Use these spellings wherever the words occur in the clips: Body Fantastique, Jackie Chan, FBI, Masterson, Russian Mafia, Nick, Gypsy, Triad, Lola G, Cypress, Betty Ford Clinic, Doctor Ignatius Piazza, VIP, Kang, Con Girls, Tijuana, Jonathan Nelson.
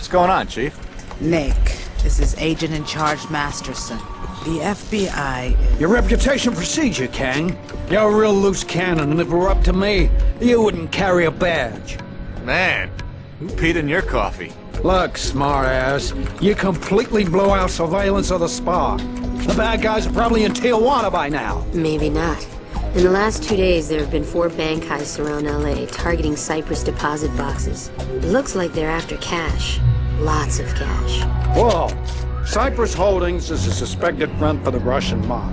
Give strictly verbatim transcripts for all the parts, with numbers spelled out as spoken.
What's going on, Chief? Nick, this is Agent in Charge Masterson. The F B I is... Your reputation precedes you, Kang. You're a real loose cannon, and if it were up to me, you wouldn't carry a badge. Man, who peed in your coffee? Look, smartass, you completely blew out surveillance of the spa. The bad guys are probably in Tijuana by now. Maybe not. In the last two days, there have been four bank heists around L A targeting Cypress deposit boxes. It looks like they're after cash. Lots of cash. Whoa! Cypress Holdings is a suspected front for the Russian mob.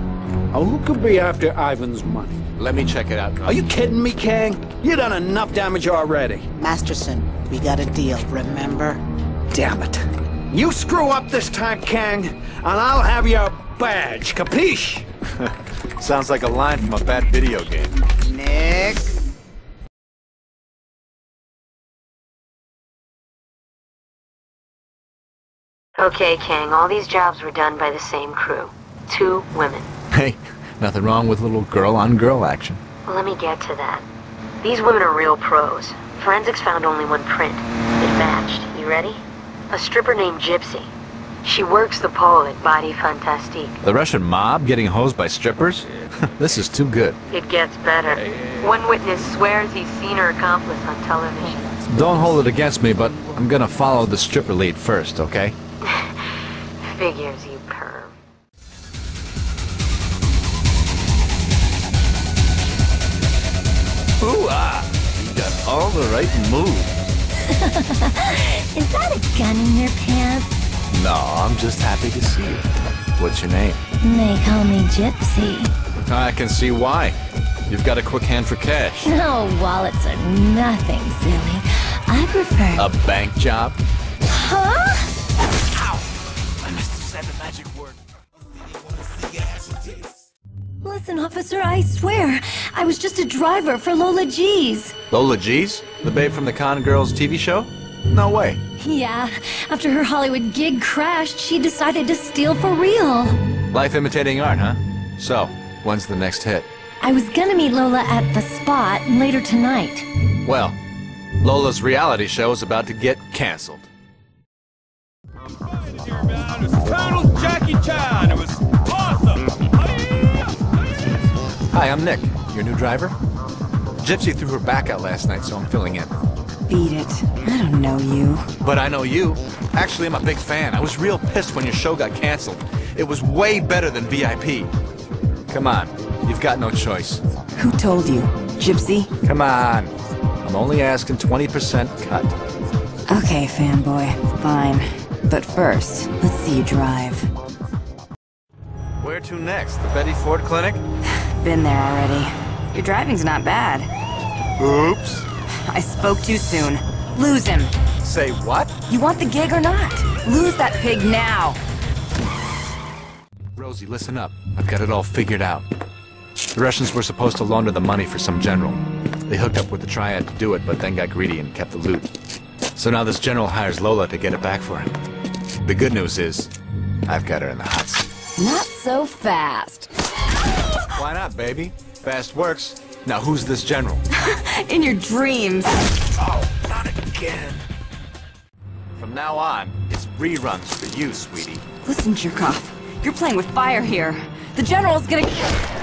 Now, who could be after Ivan's money? Let me check it out. Now. Are you kidding me, Kang? You done enough damage already. Masterson, we got a deal, remember? Damn it. You screw up this time, Kang, and I'll have your badge, capiche? Sounds like a line from a bad video game. Nick? Okay, Kang, all these jobs were done by the same crew. Two women. Hey, nothing wrong with little girl-on-girl action. Well, let me get to that. These women are real pros. Forensics found only one print. It matched. You ready? A stripper named Gypsy. She works the pole at Body Fantastique. The Russian mob getting hosed by strippers? This is too good. It gets better. One witness swears he's seen her accomplice on television. Don't hold it against me, but I'm gonna follow the stripper lead first, okay? Figures, you perv. Ooh-ah! You got all the right moves. Is that a gun in your pants? No, I'm just happy to see you. What's your name? They call me Gypsy. I can see why. You've got a quick hand for cash. No, wallets are nothing, silly. I prefer... A bank job? Huh? Ow! I must have said the magic word. Listen, officer, I swear, I was just a driver for Lola G's. Lola G's? The babe from the Con Girls T V show? No way. Yeah, after her Hollywood gig crashed, she decided to steal for real. Life imitating art, huh? So, when's the next hit? I was gonna meet Lola at the spot later tonight. Well, Lola's reality show is about to get canceled. Colonel Jackie Chan. It was awesome. Hi, I'm Nick, your new driver. Gypsy threw her back out last night, so I'm filling in. Beat it. I don't know you. But I know you. Actually, I'm a big fan. I was real pissed when your show got canceled. It was way better than V I P. Come on. You've got no choice. Who told you? Gypsy? Come on. I'm only asking twenty percent cut. Okay, fanboy. Fine. But first, let's see you drive. Where to next? The Betty Ford Clinic? Been there already. Your driving's not bad. Oops. I spoke too soon. Lose him. Say what? You want the gig or not? Lose that pig now. Rosie, listen up. I've got it all figured out. The Russians were supposed to launder the money for some general. They hooked up with the Triad to do it, but then got greedy and kept the loot. So now this general hires Lola to get it back for him. The good news is, I've got her in the hot seat. Not so fast. Why not, baby? Fast works. Now, who's this general? In your dreams. Oh, not again. From now on, it's reruns for you, sweetie. Listen, jerk off. You're playing with fire here. The general's gonna kill...